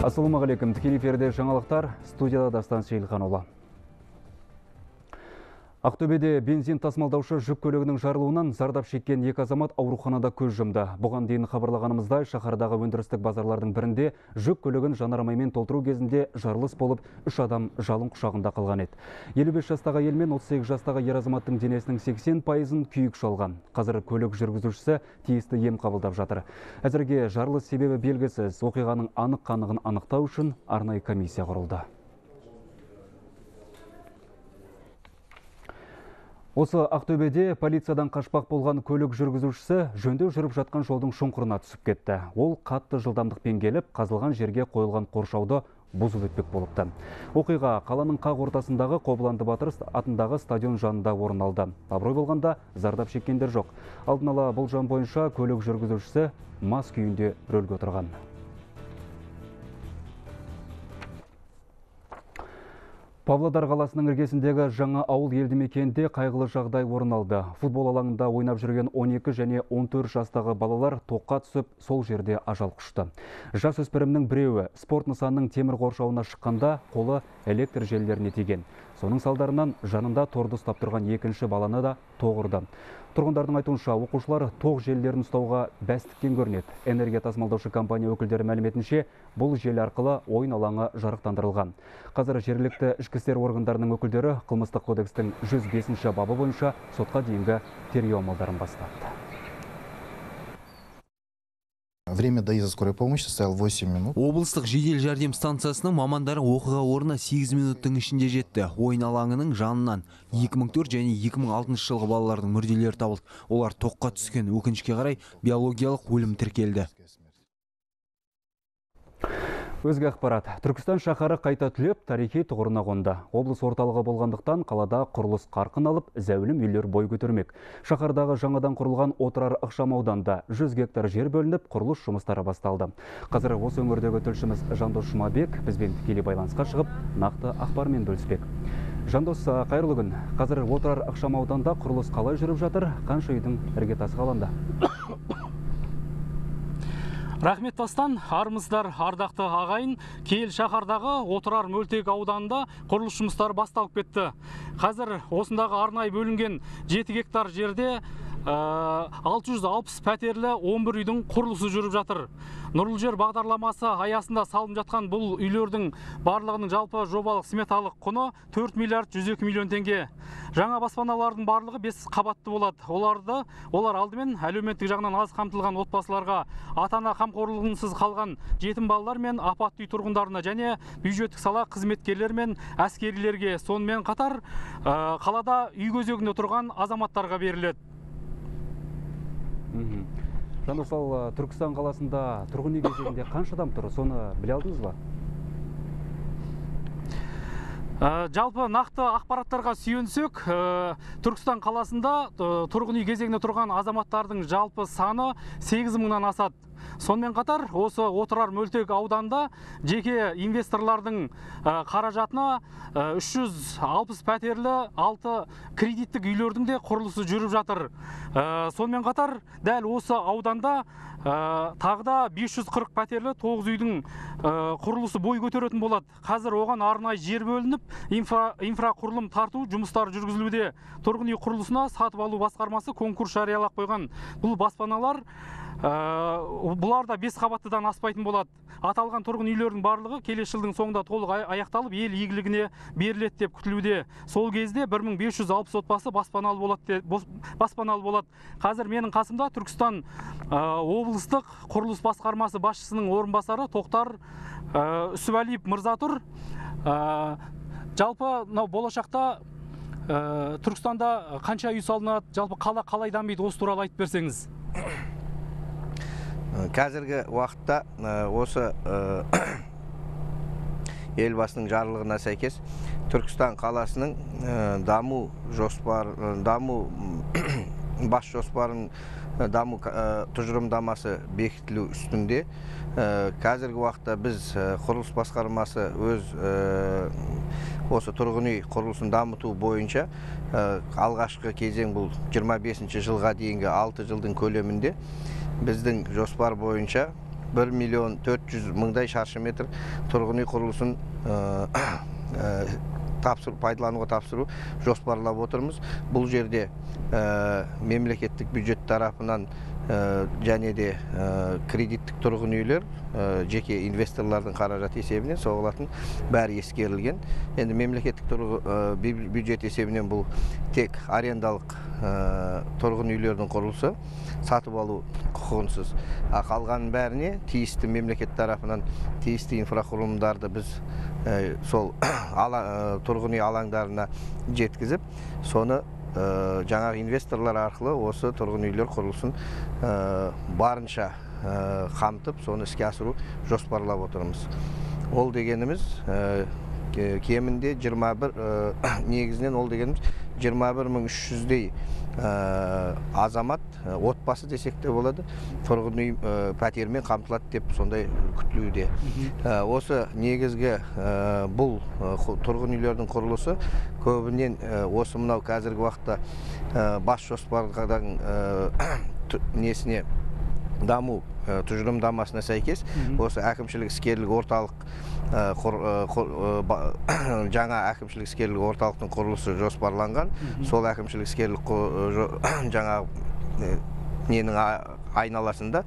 Ассаламу алейкум. Тікелей эфирде жаңалықтар, студияда Дастан Сейілхан. Ақтөбеде бензин тасымалдаушы жүк көлігінің жарылуынан зардап шеккен екі азамат ауруханада көз жұмды. Бұған дейін хабарлағанымыздай, шаһардағы өндірістік базарлардың бірінде жүк көлігін жанармаймен толтыру кезінде жарылыс болып, 3 адам жалын құшағында қалған еді. 55 жастағы әйел мен 38 жастағы ер азаматтың денесінің 80%-ын күйік шалған. Қазір көлік жүргізушісі тиісті ем қабылдап жатыр. Әзірге жарылыс себебі белгісіз. Оқиғаның анық-қанығын анықтау үшін арнайы комиссия құрылды. Осы Ақтөбеде полициядан қашпақ болған көлік жүргізушісі жөндеу жүріп жатқан жолдың шұңқырына түсіп кетті. Ол қатты жылдамдықпен келіп, қазылған жерге қойылған қоршауды бұзып өтпек болыпты. Оқиға қаланың қақ ортасындағы Қобыланды Батыр атындағы стадион жанында орын алды. Абырой болғанда зардап шеккендер жоқ. Алдын ала болжам бойынша көлік жүргізушісі мас күйінде рөлге отырған. Павлодар қаласының іргесіндегі жаңа ауыл елді мекенде қайғылы жағдай орын алды. Футбол алаңында ойнап жүрген 12 және 14 жастағы балалар тоққа түсіп, сол жерде ажал құшты. Жас өспірімнің біреуі спорт нысанының темір қоршауына шыққанда қолы электр желілеріне тиген. Соның салдарынан жанында торды ұстап тұрған екінші баланы да тоғырды. Тұрғындардың айтуынша, оқушылар тоқ желілерін ұстауға бәстіккен көрінеді. Энергия тасымалдаушы компания өкілдері мәліметінше, бұл желі арқылы ойын алаңы жарықтандырылған. Қазір жергілікті ішкі істер органдарының өкілдері қылмыстық кодекстің 105-ші бабы бойынша сотқа дейінгі тергеу амалдарын бастапты. Время доезда скорой помощи составил 8 минут. Облыстық жедел жәрдем станциясының мамандары оқиға орнына 8 минуттың ішінде жетті. Ойын алаңының жанынан 2004 және 2006 жылғы балалардың мүрделері табылды. Олар тоққа түскен. Өкінішке қарай биологиялық өлім тіркелді. Өзге ақпарат. Түркістан шаһары қайта түлеп, тарихи тұғырына қонды. Облыс орталығы болғандықтан қалада құрылыс қарқын алып, зәулім үйлер бой көтермек. Шаһардағы жаңадан құрылған отырар ықшам ауданда 100 гектар жер бөлініп, құрылыс жұмыстары басталды. Қазір осы өңірдегі тілшіміз Жандос Шымабек бізбен тікелей байланысқа шығып, нақты ақпармен бөліспек. Жандос, қайырлы күн. Қазір отырар ықшам ауданда құрылыс қалай жүріп жатыр? Қанша үйдің іргетасы қаланды? Рахмет Дастан, армыздар, ардақты ағайын. Киелі шаһардағы отырар мөлтек ауданында құрылыс жұмыстары басталып кетті. Қазір осындағы арнайы бөлінген 7 гектар жерде 660 пәтерлі 11 үйдің құрылысы жүріп жатыр. Нұрлы жер бағдарламасы аясында салынып жатқан бұл үйлердің барлығының жалпы жобалық сметалық құны 4 миллиард 102 миллион теңге. Жаңа баспаналардың барлығы 5 қабатты болады. Олар алдымен әлеуметтік жағынан аз қамтылған отбасыларға, ата-ана қамқорлығынсыз қалған жетім балалар мен апатты үй тұрғындарына және бюджеттік сала қызметкерлері мен әскерилерге, сонымен қатар қалада үй кезегінде тұрған азаматтарға беріледі. Жандос, Түркістан қаласында тұрғын үй кезегінде қанша адам тұр, соны біле алдыңыз ба? Жалпы нақты ақпараттарға сүйенсек, Түркістан қаласында тұрғын үй кезегінде тұрған азаматтардың жалпы саны 8 мыңнан асады. Сонымен қатар, осы отырар мөлтек ауданда жеке инвесторлардың қаражатына 360 пәтерлі 6 кредиттік үйлердің де құрылысы жүріп жатыр. Сонымен қатар, дәл осы ауданда тағы да 540 пәтерлі 9 үйдің құрылысы бой көтеретін болады. Қазір оған арнайы жер бөлініп, инфрақұрылым тарту жұмыстары жүргізілуде. Тұрғын үй құрылысына сатып алу басқармасы конкурс жариялап қойған. Бұл баспаналар бұлар да 5 қабаттыдан аспайтын болады. Аталған тұрғын үйлердің барлығы келесі жылдың соңында толық аяқталып, ел игілігіне беріледі деп күтілуде. Сол кезде 1560 отбасы баспаналы болады. Қазір менің қасымда Түркістан облыстық құрылыс басқармасы басшысының орынбасары Тоқтар Сүбәлиев мырза тұр. Жалпы болашақта Түркістанда қанша үй салынады, жалпы қала қалай дамиды, осы туралы айтып берсеңіз. Қазіргі уақытта осы елбасының жарлығына сәйкес Түркістан қаласының бас жоспарын даму тұжырымдамасы бекітілу үстінде. Қазіргі уақытта біз құрылыс басқармасы осы тұрғын үй құрылысын дамыту бойынша алғашқы кезең бұл 25-ші жылға дейінгі 6 жылдың көлемінде біздің жоспар бойынша 1.400.000 шаршы метр тұрғын үй құрылысын пайдалануға тапсыру жоспарлап отырмыз. Бұл жерде мемлекеттік бюджет тарапынан және де кредиттік тұрғын үйлер жеке инвесторлардың қаражаты есебінен соғылатын бәрі ескерілген. Енді мемлекеттік бюджет есебінен бұл тек арендалық тұрғын үйлердің құрылысы, сатып алу құқығынсыз. Қалған бәріне тиісті мемлекет тарапынан тиісті инфрақұрылымдарды біз сол тұрғын үй алаңдарына жеткізіп, соны жаңағы инвесторлар арқылы осы тұрғын үйлер құрылысын барынша қамтып, соны іске асыру жоспарлап отырмыз. Ол дегеніміз кемінде 21.300-дей азамат, отбасы десек те болады, тұрғын үй пәтермен қамтылады деп сондай күтілуде. Осы негізгі бұл тұрғын үйлердің құрылысы көбінен осы мынау қазіргі уақытта бас жоспардың несіне даму тұжырымдамасына сәйкес осы әкімшілік іскерлік орталық жаңа әкімшілік іскерлік орталықтың құрылысы жоспарланған. Сол әкімшілік іскерлік жаңа ненің айналасында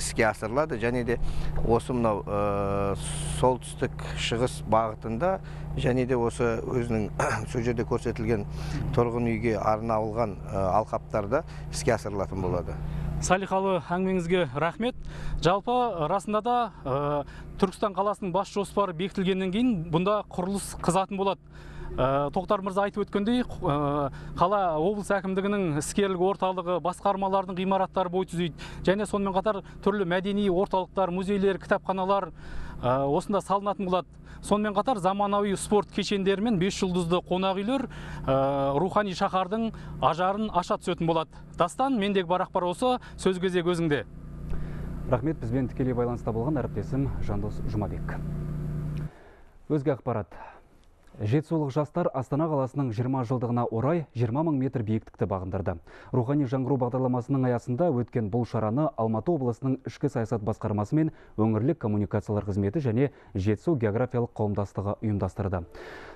іске асырылады және де осы мынау солтүстік шығыс бағытында және де осы өзінің сөздерде көрсетілген тұрғын үйге арналған алқаптарда іске асырылатын болады. Салихалы, әңгімеңізге рахмет. Жалпы расында да Түркістан қаласының бас жоспары бекітілгеннен кейін бұнда құрылыс қызатын болады. Тоқтар мырза айтып өткендей, қала облыс әкімдігінің іскерлік орталығы, басқармалардың ғимараттары бой түзейді. Және сонымен қатар түрлі мәдени орталықтар, музейлер, кітапханалар осында салынатын болады. Сонымен қатар заманауи спорт кешендерімен 5 жұлдызды қонақ үйлер рухани шаһардың ажарын аша түсетін болады. Дастан, мендегі бар ақпар осы, сөз кезегі өзіңде. Рахмет, бізбен тікелей байланыста болған әріптесім Жандос Шымабек. Өзге ақпарат. Жетісулық жастар Астана қаласының 20 жылдығына орай 20 мың метр биіктікті бағындырды. Рухани жаңғыру бағдарламасының аясында өткен бұл шараны Алматы облысының ішкі саясат басқармасы мен өңірлік коммуникациялар қызметі және Жетісу географиялық қауымдастығы ұйымдастырды.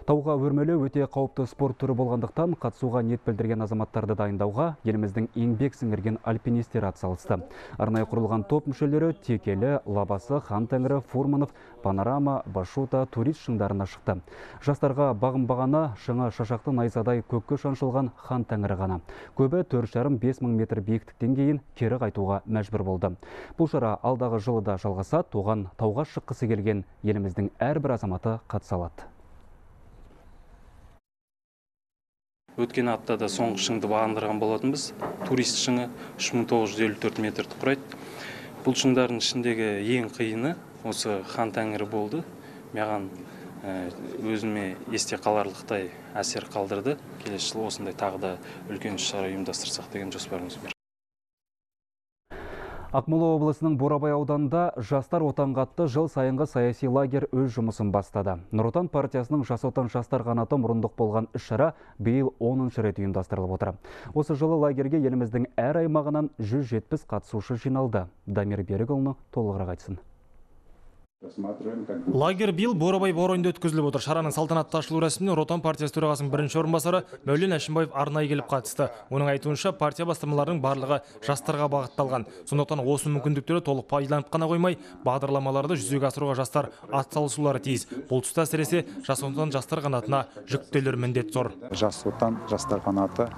Тауға өрмелеу өте қауіпті спорт түрі болғандықтан қатысуға ниет білдірген азаматтарды дайындауға еліміздің еңбек сіңірген альпинистері атсалысты. Арнайы құрылған топ мүшелері Текелі, Лабасы, Хантәңірі, Фурманов, Панорама, Башута, турист шыңдарына шықты. Жастарға бағынбағаны шыңа шашақты найзадай көкке шаншылған хан тәңірі ғана. Көбі 4.5 метр биіктіктен кейін кері қайтуға мәжбүр болды. Бұл шара алдағы жылы да жалғаса, туған тауға шыққысы келген еліміздің әрбір азаматы қатыса алады. Өткен аптада соңғы шыңды бағындырған болатынбыз. Турист шыңы 3954 метрді құрайды. Бұл шыңдардың ішіндегі ең қиыны осы хан тәңірі болды. Маған өзіме есте қаларлықтай әсер қалдырды. Келесі жылы осындай тағы да үлкен шара ұйымдастырсақ деген жоспарымыз бар. Ақмола облысының Бурабай ауданында жастар отанғатты жыл сайынғы саяси лагер өз жұмысын бастады. Нұр Отан партиясының Жас Отан жастар қанаты мұрындық болған іс-шара биыл 10-ші рет ұйымдастырылып отыр. Осы жылы лагерге еліміздің әр аймағынан 170 қатысушы жиналды. Дамир Берікұлының толығырақ айтсын. Лагер биыл Борабай-Боройында өткізіліп отыр. Шараның салтанатты ашылу рәсіміне Нұр Отан партиясы төрағасының бірінші орынбасары Мөлін Ашымбаев арнайы келіп қатысты. Оның айтуынша партия бастамаларының барлығы жастарға бағытталған. Сондықтан осы мүмкіндіктерді толық пайдаланып қана қоймай, бағдарламаларды жүзеге асыруға жастар атсалысулары тиіс. Бұл тұста әсіресе Жас Отан жастар қанатына жүктелер міндет зор. Жас Отан жастар қанаты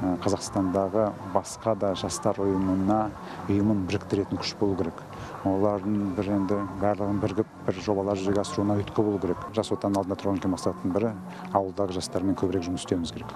Қазақстандағы басқа да жастар ұйымын біріктіретін күш болу керек. Олардың бірінде барлығын біргіп бір жобалар жүзеге асыруына ұйытқы болу керек. Жас Отан алдында тұрған кем мақсаттың бірі ауылдағы жастармен көбірек жұмыс істеуіміз керек.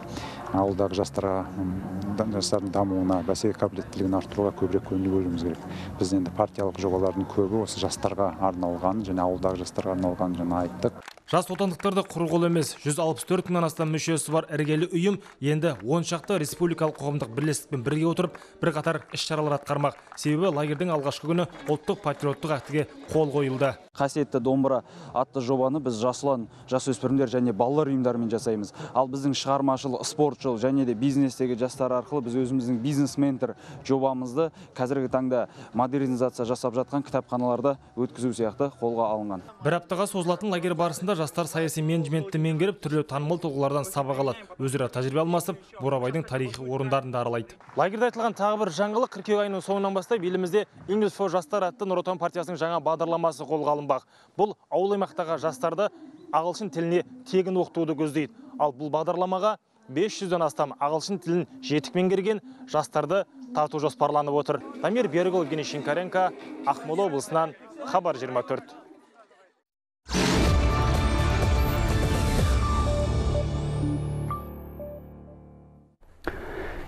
Ауылдағы жастардың дамуына, бәсеке қабілеттілігін арттыруға көбірек көңіл бөлуіміз керек. Біздің енді партиялық жобалардың көбі осы жастарға арналған және ауылдағы жастарға арналған және айттық. Жас отандықтарды құрғыл емес, 164 мыңнан астам мүшесі бар іргелі ұйым енді 10 шақты республикалық қоғамдық бірлестікпен бірге отырып, бір қатар іс-шаралар атқармақ. Себебі лагердің алғашқы күні ұлттық патриоттық актіге қол қойылды. Қасиетті домбыра атты жобаны біз жасылан, жасөспірімдер және балалар ұйымдарымен жасаймыз. Ал біздің шығармашыл, спортшыл және де бизнестегі жастар арқылы біз өзіміздің бизнес-ментор жобамызды қазіргі таңда модернизация жасап жатқан кітапханаларда өткізу сияқты қолға алынған. Бір аптаға созылатын лагер барысында жастар саяси менеджментті меңгеріп, түрлі танымал тұлғалардан сабақ алады, өзара тәжірибе алмасып, Бурабайдың тарихи орындарын да аралайды. Лагерде айтылған тағы бір жаңалық қыркүйек айының соңынан бастап, елімізде English for жастар атты Нұр Отан партиясының жаңа бағдарламасы қолға алынды. Бұл ауыл аймақтағы жастарды ағылшын тіліне тегін оқытуды көздейді. Ал бұл бағдарламаға 500-ден астам ағылшын тілін жетік меңгерген жастарды тарту жоспарланып отыр. Дамир Берікұлы, Евгений Шинкаренко, Ақмола облысынан хабар 24.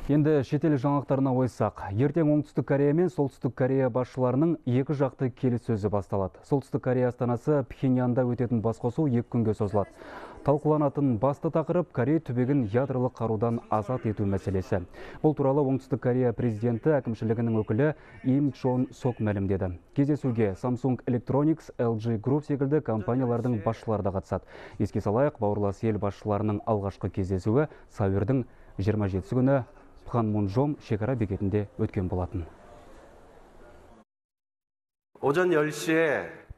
Енді шетел жаңалықтарына ойсақ, ертең Оңтүстік Корея мен Солтүстік Корея басшыларының екі жақты келіссөзі басталады. Солтүстік Корея астанасы Пхеньянда өтетін басқосу екі күнге созылады. Талқыланатын басты тақырып Корея түбегін ядролық қарудан азат ету мәселесі. Бұл туралы Оңтүстік Корея президенті әкімшілігінің өкілі Им Чон Сок мәлімдеді. Кездесуге Samsung Electronics, LG Group секілді компаниялардың басшылары да қатысады. Еске салайық, бауырлас ел басшыларының алғашқы кездесуі сәуірдің 27 күні Пханмунжом шекара бекетінде өткен болатын.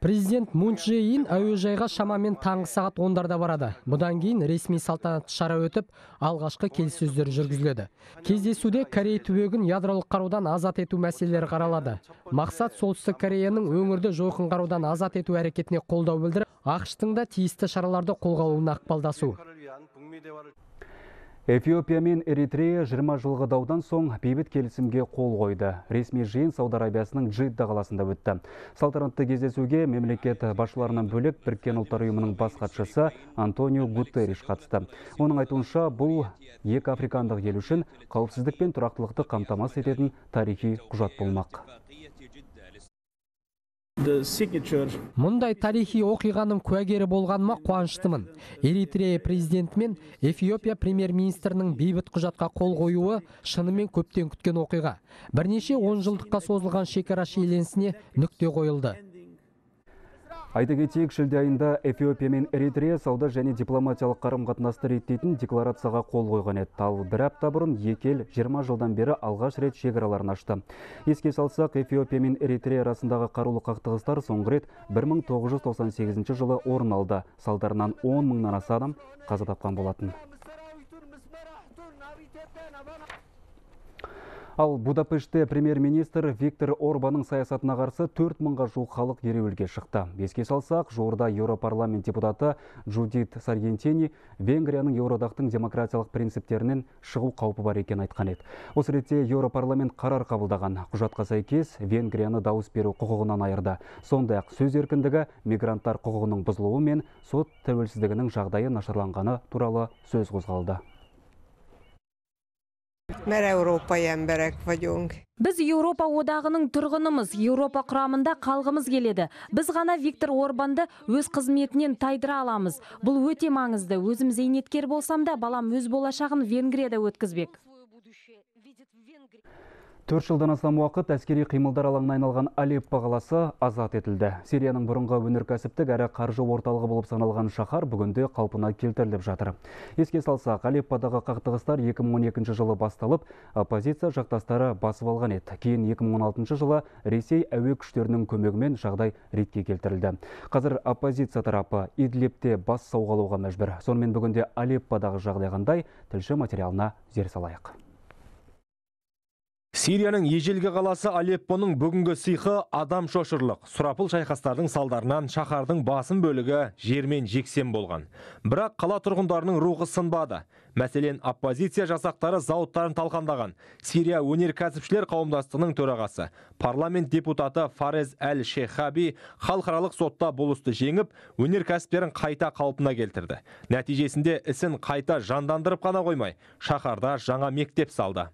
Президент Мун Чжэ Ин әуежайға шамамен таңғы сағат 10-дарда барады. Бұдан кейін ресми салтанатты шара өтіп, алғашқы келіссөздер жүргізіледі. Кездесуде Корея түбегін ядролық қарудан азат ету мәселелері қаралады. Мақсат Солтүстік Кореяның өңірді жойқын қарудан азат ету әрекетіне қолдау білдіріп, ақштың да тиісті шараларды қолға алуына ықпалдасу. Эфиопия мен Эритрея 20 жылғы даудан соң бейбіт келісімге қол қойды. Ресми жиын Сауд Арабиясының Джидда қаласында өтті. Салтанатты кездесуге мемлекет басшыларынан бөлек Біріккен Ұлттар Ұйымының бас хатшысы Антонио Гутерриш қатысты. Оның айтуынша, бұл екі африкандық ел үшін қауіпсіздік пен тұрақтылықты қамтамасыз ететін тарихи құжат болмақ. Мұндай тарихи оқиғаның куәгері болғаныма қуаныштымын. Эритрея президенті мен Эфиопия премьер-министрінің бейбіт құжатқа қол қоюы шынымен көптен күткен оқиға. Бірнеше 10 жылдыққа созылған шекара шиеленісіне нүкте қойылды. Айта кетейік, шілде айында Эфиопия мен Эритрея сауда және дипломатиялық қарым-қатынасты реттейтін декларацияға қол қойған еді. Ал бір апта бұрын екі ел 20 жылдан бері алғаш рет шекараларын ашты. Еске салсақ, Эфиопия мен Эритрея арасындағы қарулы қақтығыстар соңғы рет 1998 жылы орын алды. Салдарынан 10 мыңнан аса адам қаза тапқан болатын. Ал Будапештте премьер-министр Виктор Орбанның саясатына қарсы 4000-ға жуық халық ереуілге шықты. Еске салсақ, жуырда Еуропарламент депутаты Джудит Саргентени Венгрияның Еуроодақтың демократиялық принциптерінен шығу қаупі бар екен айтқан еді. Осы ретте Еуропарламент қарар қабылдаған. Құжатқа сәйкес Венгрияны дауыс беру құқығынан айырды. Сондай-ақ сөз еркіндігі, мигранттар құқығының бұзылуы мен сот тәуелсіздігінің жағдайы нашарланғаны туралы сөз қозғалды. Біз Еуропа одағының тұрғынымыз, Еуропа құрамында қалғымыз келеді. Біз ғана Виктор Орбанды өз қызметінен тайдыра аламыз. Бұл өте маңызды. Өзім зейнеткер болсам да, балам өз болашағын Венгрияда өткізбек. 4 жылдан астам уақыт әскери қимылдар алаңына айналған Алеппо қаласы азат етілді. Сирияның бұрынғы өнеркәсіптік әрі қаржы орталығы болып саналған шаһар бүгінде қалпына келтіріліп жатыр. Еске салсақ, Алепподағы қақтығыстар 2012 жылы басталып, оппозиция жақтастары басып алған еді. Кейін 2016 жылы Ресей әуе күштерінің көмегімен жағдай ретке келтірілді. Қазір оппозиция тарапы Идлибте бас сауғалауға мәжбүр. Сонымен бүгінде Алепподағы жағдай қандай? Тілші материалына зер салайық. Сирияның ежелгі қаласы Алеппоның бүгінгі сиқы адам шошырлық. Сұрапыл шайқастардың салдарынан шаһардың басым бөлігі жермен жексен болған. Бірақ қала тұрғындарының рухы сынбады. Мәселен, оппозиция жасақтары зауыттарын талқандаған. Сирия өнеркәсіпшілер қауымдастығының төрағасы, парламент депутаты Фарез әл Шехаби халықаралық сотта болысты жеңіп, өнеркәсіптерін қайта қалпына келтірді. Нәтижесінде ісін қайта жандандырып қана қоймай, шаһарда жаңа мектеп салды.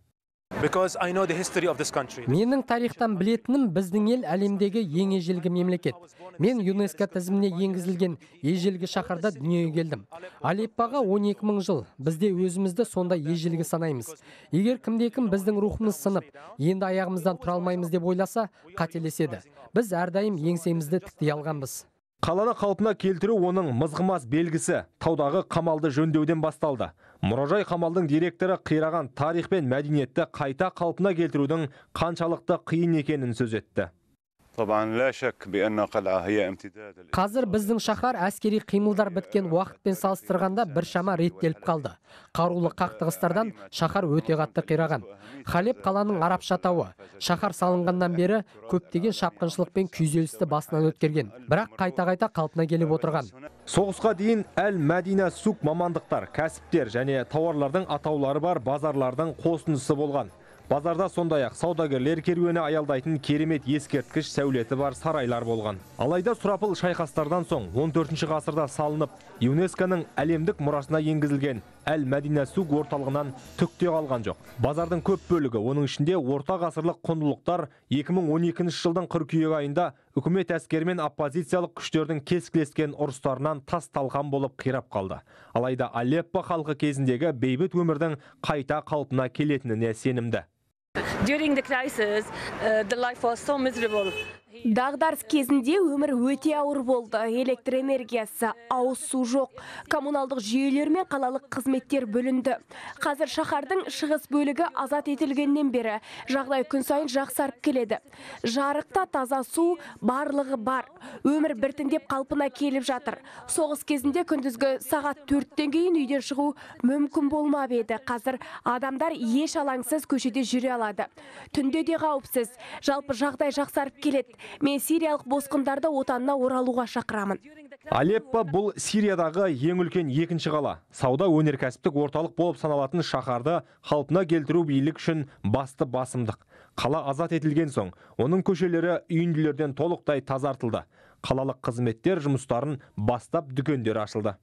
Менің тарихтан білетінім, біздің ел әлемдегі ең ежелгі мемлекет. Мен ЮНЕСКО тізіміне енгізілген ежелгі шаһарда дүниеге келдім. Алеппоға 12000 жыл. Бізде өзімізді сонда ежелгі санаймыз. Егер кімде-кім біздің рухымыз сынып, енді аяғымыздан тұра алмаймыз деп ойласа, қателеседі. Біз әрдайым еңсемізді тіктей алғанбыз. Қаланы қалпына келтіру оның мызғымас белгісі. Таудағы қамалды жөндеуден басталды. Мұражай қамалдың директоры қираған тарих пен мәдениетті қайта қалпына келтірудің қаншалықты қиын екенін сөз етті. Қазір біздің шаһар әскери қимылдар біткен уақытпен салыстырғанда бір шама реттеліп қалды. Қарулы қақтығыстардан шаһар өте қатты қираған. Халеб қаланың арабша атауы. Шаһар салынғаннан бері көптеген шапқыншылық пен күйзелісті басынан өткерген, бірақ қайта-қайта қалпына келіп отырған. Соғысқа дейін әл-Мәдина сук мамандықтар, кәсіптер және тауарлардың атаулары бар базарлардың қосындысы болған. Базарда сондай-ақ саудагерлер керуені аялдайтын керемет ескерткіш сәулеті бар сарайлар болған. Алайда сұрапыл шайқастардан соң 14-ші ғасырда салынып, ЮНЕСКО-ның әлемдік мұрасына енгізілген әл-Мәдина сук орталығынан түкте қалған жоқ. Базардың көп бөлігі, оның ішінде орта ғасырлық құндылықтар 2012 жылдың қыркүйегі айында үкімет әскері мен оппозициялық күштердің кескілескен ұрыстарынан тас талқан болып қирап қалды. Алайда Алеппо халқы кезіндегі бейбіт өмірдің қайта қалпына келетініне сенімді. Дағдарыс кезінде өмір өте ауыр болды. Электр энергиясы, ауыз су жоқ. Коммуналдық жүйелер мен қалалық қызметтер бөлінді. Қазір шаһардың шығыс бөлігі азат етілгеннен бері жағдай күн сайын жақсарып келеді. Жарықта таза су барлығы бар. Өмір біртіндеп қалпына келіп жатыр. Соғыс кезінде күндізгі сағат 4-тен кейін үйден шығу мүмкін болмап еді. Қазір адамдар еш алаңсыз көшеде жүре алады. Түнде де қауіпсіз. Жалпы жағдай жақсарып келеді. Мен сириялық босқындарды отанына оралуға шақырамын. Алеппо бұл Сириядағы ең үлкен екінші қала. Сауда өнеркәсіптік орталық болып саналатын шаһарды қалпына келтіру билік үшін басты басымдық. Қала азат етілген соң, оның көшелері үйінділерден толықтай тазартылды. Қалалық қызметтер жұмыстарын бастап дүкендер ашылды.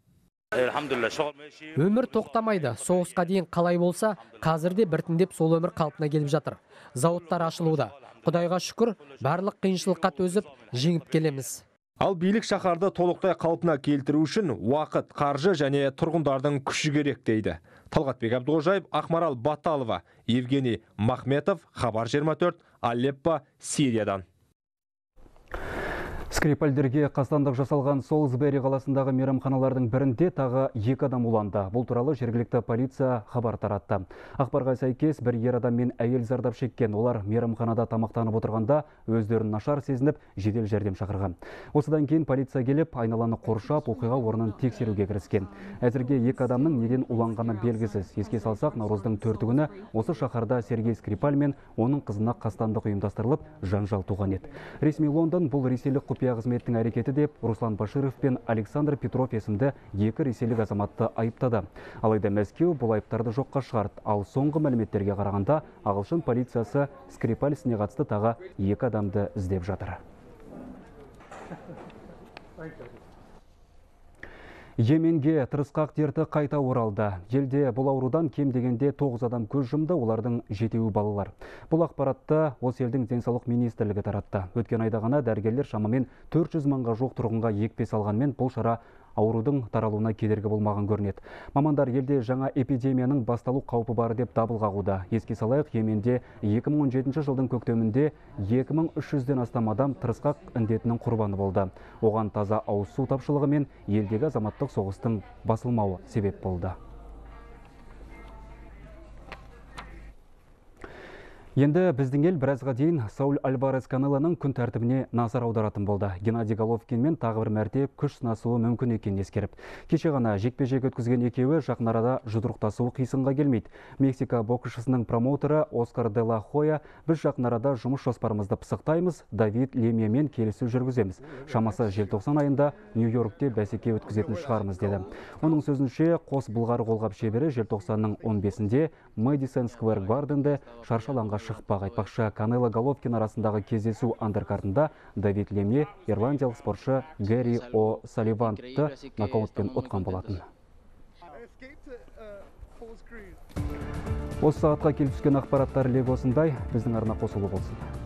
Өмір тоқтамайды. Соғысқа дейін қалай болса, қазірде біртіндеп сол өмір қалпына келіп жатыр. Зауыттар ашылуда. Құдайға шүкір, барлық қиыншылыққа төзіп, жеңіп келеміз. Ал билік шаһарды толықтай қалпына келтіру үшін уақыт, қаржы және тұрғындардың күші керек дейді. Талғатбек Абдулжаев, Ақмарал Баталова, Евгений Махметов, Хабар 24, Алеппо, Сириядан. Скрипальдерге қастандық жасалған Солсбери қаласындағы мейрамханалардың бірінде тағы екі адам уланды. Бұл туралы жергілікті полиция хабар таратты. Ақпарға сәйкес бір ер адам мен әйел зардап шеккен. Олар мейрамханада тамақтанып отырғанда өздерін нашар сезініп жедел жәрдем шақырған. Осыдан кейін полиция келіп айналаны қоршап оқиға орнын тексеруге кіріскен. Әзірге екі адамның неден уланғаны белгісіз. Еске салсақ, наурыздың 4-ті күні осы шаһарда Сергей Скрипаль мен оның қызына қастандық ұйымдастырылып жанжал туған еді. Ресми Лондон бұл ресейлік қызметтің әрекеті деп Руслан Башыров пен Александр Петров есімді екі ресейлік азаматты айыптады. Алайда Мәскеу бұл айыптарды жоққа шығарды. Ал соңғы мәліметтерге қарағанда ағылшын полициясы Скрипаль ісіне қатысты тағы екі адамды іздеп жатыр. Йеменге тырысқақ дерті қайта оралды. Елде бұл аурудан кем дегенде 9 адам көз жұмды, олардың 7-і балалар. Бұл ақпаратты осы елдің денсаулық министрлігі таратты. Өткен айда ғана дәрігерлер шамамен 400 мыңға жоқ тұрғынға екпе салғанмен бұл шара аурудың таралуына кедергі болмаған көрінеді. Мамандар елде жаңа эпидемияның басталу қаупі бар деп дабыл қағуда. Еске салайық, Йеменде 2017 жылдың көктемінде 2300-ден астам адам тырысқақ індетінің құрбаны болды. Оған таза ауыз су тапшылығы мен елдегі азаматтық соғыстың басылмауы себеп болды. Енді біздің ел біразға дейін Сауль Альварес Канелоның күн тәртібіне назар аударатын болды. Геннадий Головкинмен тағы бір мәрте күш сынасуы мүмкін екенін ескеріп. Кеше ғана жекпе-жек өткізген екеуі жақын арада жұдырықтасуы қисынға келмейді. Мексика боксшысының промоутері Оскар Дела Хоя: біз жақын арада жұмыс жоспарымызды пысықтаймыз, Давид Лемемен келісу жүргіземіз. Шамасы желтоқсан айында Нью-Йоркте бәсеке өткізетін шығармыз деді. Оның сөзінше, қос бұлғар қолғап шебері желтоқсанның 15-інде Мэдисон Сквер Гарденде шаршаланға шықпақ. Айтпақшы, Канело Головкин арасындағы кездесу андеркартында Давид Леме ирландиялық спортшы Гэри О Салливанды нокаутпен ұтқан болатын. Осы сағатқа келіп түскен ақпараттар легі осындай. Біздің арна қосылы болсын.